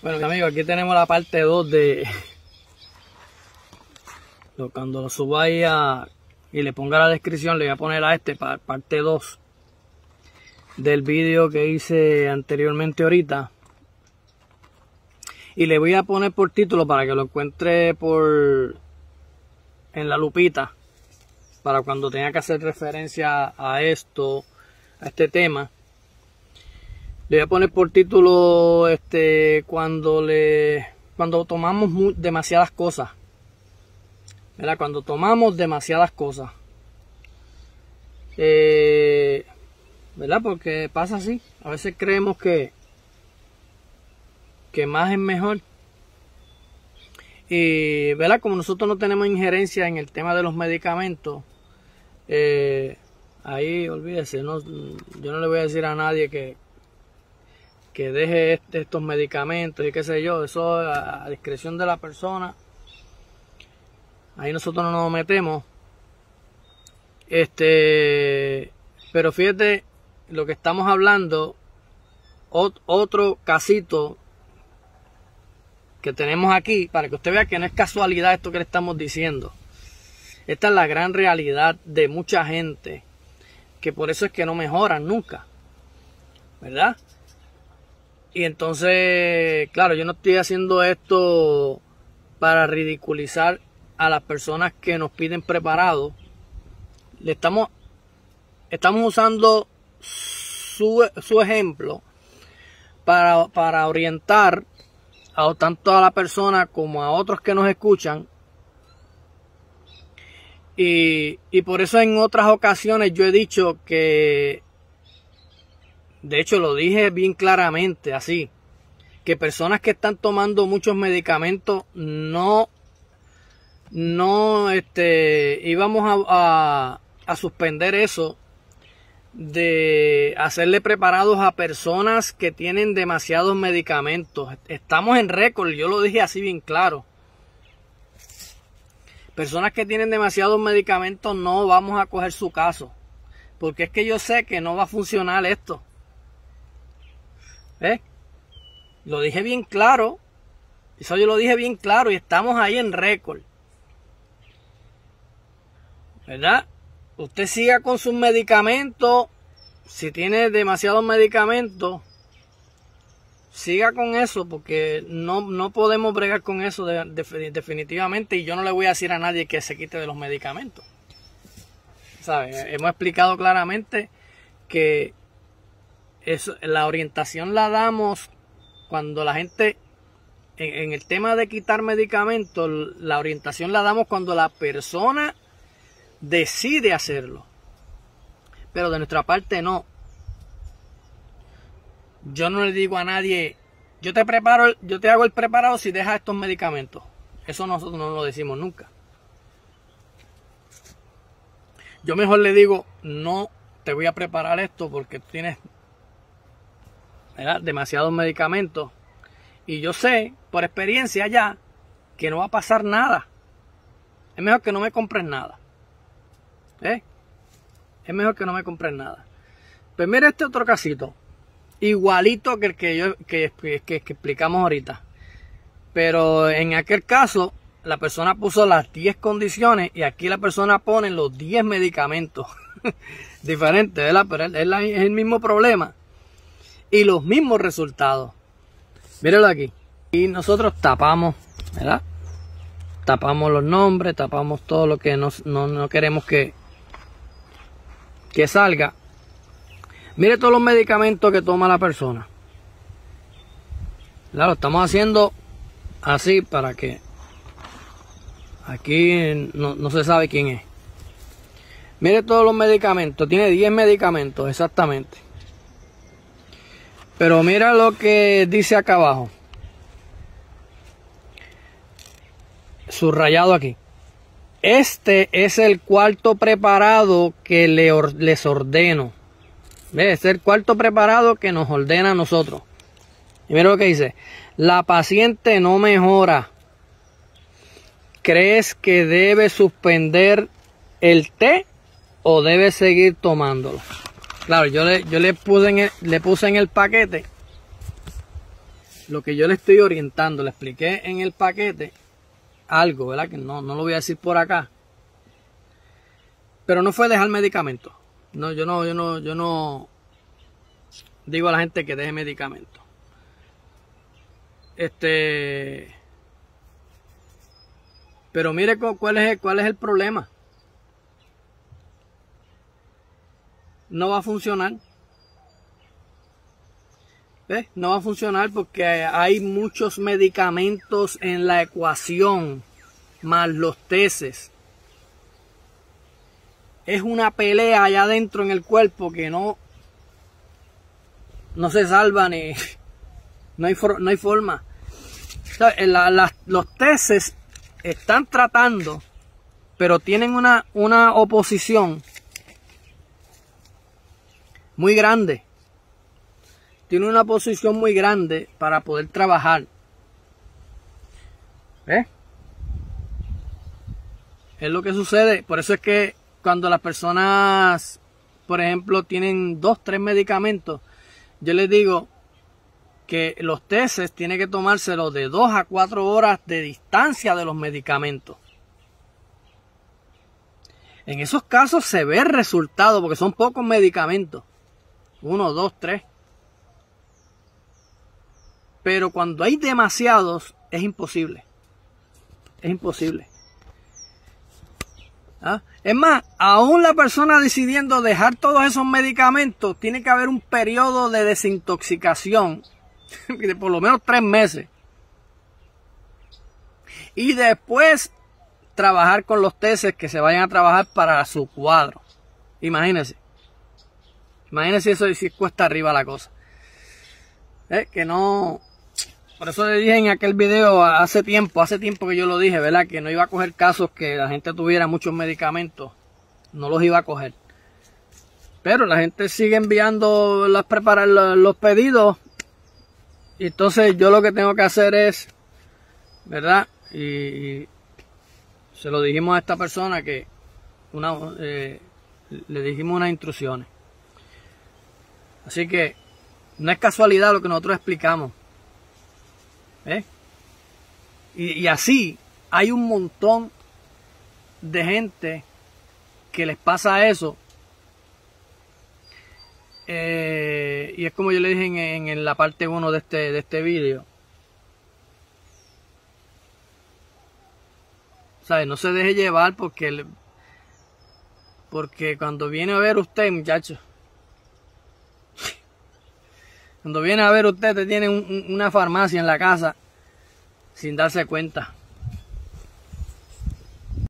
Bueno, amigos, aquí tenemos la parte 2 de cuando lo suba ahí y le ponga la descripción, le voy a poner a este para parte 2 del vídeo que hice anteriormente ahorita, y le voy a poner por título para que lo encuentre por en la lupita para cuando tenga que hacer referencia a esto, a este tema. Le voy a poner por título cuando tomamos demasiadas cosas. ¿Verdad? Cuando tomamos demasiadas cosas. ¿Verdad? Porque pasa así. A veces creemos que más es mejor. Y ¿verdad? Como nosotros no tenemos injerencia en el tema de los medicamentos, ahí olvídese, yo no le voy a decir a nadie que deje estos medicamentos y qué sé yo, eso a discreción de la persona, ahí nosotros no nos metemos. Pero fíjate lo que estamos hablando, otro casito que tenemos aquí, para que usted vea que no es casualidad esto que le estamos diciendo. Esta es la gran realidad de mucha gente, que por eso es que no mejoran nunca, ¿verdad? Y entonces, claro, yo no estoy haciendo esto para ridiculizar a las personas que nos piden preparados. Le estamos usando su ejemplo para orientar a tanto a la persona como a otros que nos escuchan. Y por eso en otras ocasiones yo he dicho que, de hecho lo dije bien claramente así, que personas que están tomando muchos medicamentos íbamos a suspender eso de hacerle preparados a personas que tienen demasiados medicamentos. Estamos en récord, yo lo dije así bien claro. Personas que tienen demasiados medicamentos no vamos a coger su caso, porque es que yo sé que no va a funcionar esto. Lo dije bien claro, eso yo lo dije bien claro, y estamos ahí en récord, ¿verdad? Usted siga con sus medicamentos. Si tiene demasiados medicamentos, siga con eso, porque no podemos bregar con eso definitivamente. Y yo no le voy a decir a nadie que se quite de los medicamentos, ¿sabes? Hemos explicado claramente que eso, la orientación la damos cuando la gente, en el tema de quitar medicamentos, la orientación la damos cuando la persona decide hacerlo. Pero de nuestra parte no. Yo no le digo a nadie, yo te hago el preparado si dejas estos medicamentos. Eso nosotros no lo decimos nunca. Yo mejor le digo, no te voy a preparar esto porque tienes, ¿verdad?, demasiados medicamentos, y yo sé por experiencia ya que no va a pasar nada. Es mejor que no me compres nada. Es mejor que no me compres nada. Pues mira este otro casito, igualito que el que explicamos ahorita, pero en aquel caso la persona puso las 10 condiciones y aquí la persona pone los 10 medicamentos diferentes, ¿verdad? Pero es el mismo problema y los mismos resultados. Mírenlo aquí. Y nosotros tapamos, ¿verdad? Tapamos los nombres, tapamos todo lo que no queremos que salga. Mire todos los medicamentos que toma la persona. Claro, estamos haciendo así para que aquí no se sabe quién es. Mire todos los medicamentos. Tiene 10 medicamentos exactamente. Pero mira lo que dice acá abajo, subrayado aquí. Este es el cuarto preparado que les ordeno. Este es el cuarto preparado que nos ordena a nosotros. Y mira lo que dice. La paciente no mejora. ¿Crees que debe suspender el té o debe seguir tomándolo? Claro, yo le puse en el paquete lo que yo le estoy orientando, le expliqué en el paquete algo, ¿verdad? Que no lo voy a decir por acá. Pero no fue dejar medicamentos. No, yo no digo a la gente que deje medicamentos. Pero mire cuál es el problema. No va a funcionar. ¿Ves? No va a funcionar porque hay muchos medicamentos en la ecuación, más los testes. Es una pelea allá adentro en el cuerpo que no se salva ni... No hay forma. O sea, los testes están tratando, pero tienen una oposición muy grande. Tiene una posición muy grande para poder trabajar. ¿Ves? Es lo que sucede. Por eso es que cuando las personas, por ejemplo, tienen 2 o 3 medicamentos, yo les digo que los testes tienen que tomárselos de 2 a 4 horas de distancia de los medicamentos. En esos casos se ve el resultado porque son pocos medicamentos. 1, 2, 3. Pero cuando hay demasiados, es imposible. Es imposible. ¿Ah? Es más, aún la persona decidiendo dejar todos esos medicamentos, tiene que haber un periodo de desintoxicación de por lo menos 3 meses. Y después trabajar con los testes que se vayan a trabajar para su cuadro. Imagínense. Imagínense eso, si cuesta arriba la cosa. Que no... Por eso le dije en aquel video hace tiempo que yo lo dije, ¿verdad? Que no iba a coger casos que la gente tuviera muchos medicamentos. No los iba a coger. Pero la gente sigue enviando los pedidos. Y entonces yo lo que tengo que hacer es, ¿verdad? Y se lo dijimos a esta persona que le dijimos unas instrucciones. Así que no es casualidad lo que nosotros explicamos. ¿Eh? Y así hay un montón de gente que les pasa eso. Y es como yo le dije en la parte 1 de este vídeo. ¿Sabe? No se deje llevar porque cuando viene a ver usted, muchachos, cuando viene a ver usted, te tiene una farmacia en la casa sin darse cuenta.